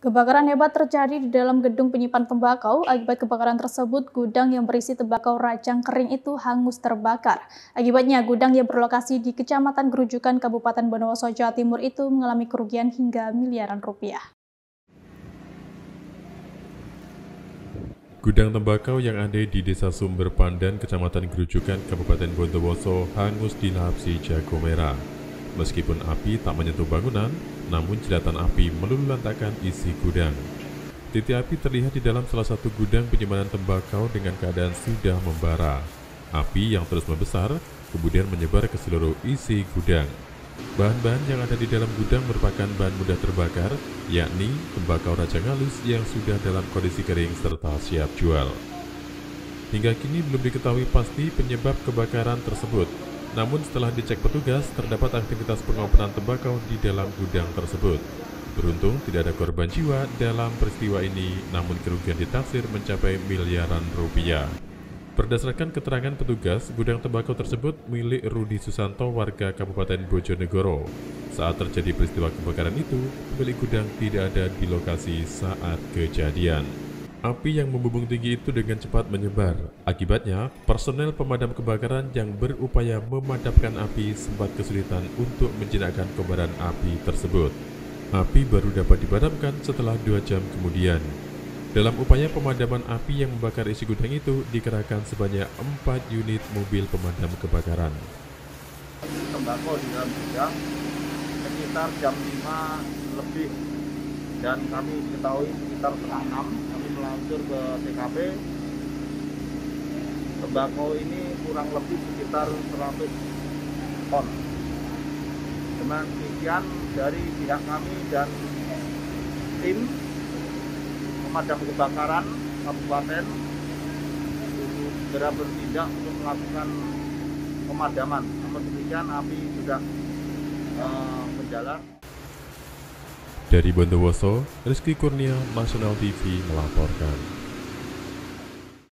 Kebakaran hebat terjadi di dalam gedung penyimpan tembakau. Akibat kebakaran tersebut, gudang yang berisi tembakau rajang kering itu hangus terbakar. Akibatnya, gudang yang berlokasi di Kecamatan Gerujukan, Kabupaten Bondowoso, Jawa Timur itu mengalami kerugian hingga miliaran rupiah. Gudang tembakau yang ada di Desa Sumber Pandan, Kecamatan Gerujukan, Kabupaten Bondowoso, hangus dilahapsi jago merah. Meskipun api tak menyentuh bangunan, namun jelatan api meluluh-lantakkan isi gudang. Titik api terlihat di dalam salah satu gudang penyimpanan tembakau dengan keadaan sudah membara. Api yang terus membesar kemudian menyebar ke seluruh isi gudang. Bahan-bahan yang ada di dalam gudang merupakan bahan mudah terbakar, yakni tembakau rajang halus yang sudah dalam kondisi kering serta siap jual. Hingga kini belum diketahui pasti penyebab kebakaran tersebut. Namun setelah dicek petugas, terdapat aktivitas pengopenan tembakau di dalam gudang tersebut. Beruntung tidak ada korban jiwa dalam peristiwa ini, namun kerugian ditaksir mencapai miliaran rupiah. Berdasarkan keterangan petugas, gudang tembakau tersebut milik Rudy Susanto, warga Kabupaten Bojonegoro. Saat terjadi peristiwa kebakaran itu, pemilik gudang tidak ada di lokasi saat kejadian. Api yang membumbung tinggi itu dengan cepat menyebar. Akibatnya, personel pemadam kebakaran yang berupaya memadamkan api sempat kesulitan untuk menjinakkan kobaran api tersebut. Api baru dapat dipadamkan setelah 2 jam kemudian. Dalam upaya pemadaman api yang membakar isi gudang itu, dikerahkan sebanyak 4 unit mobil pemadam kebakaran. Tembakau di dalam gudang sekitar jam 5 lebih. Dan kami diketahui sekitar setengah 6 kami melangsung ke TKP. Tembakau ini kurang lebih sekitar 100 ton. Dengan demikian dari pihak kami dan tim pemadam kebakaran Kabupaten segera bertindak untuk melakukan pemadaman. Namun demikian api sudah berjalan. Dari Bondowoso, Rizky Kurnia, National TV melaporkan.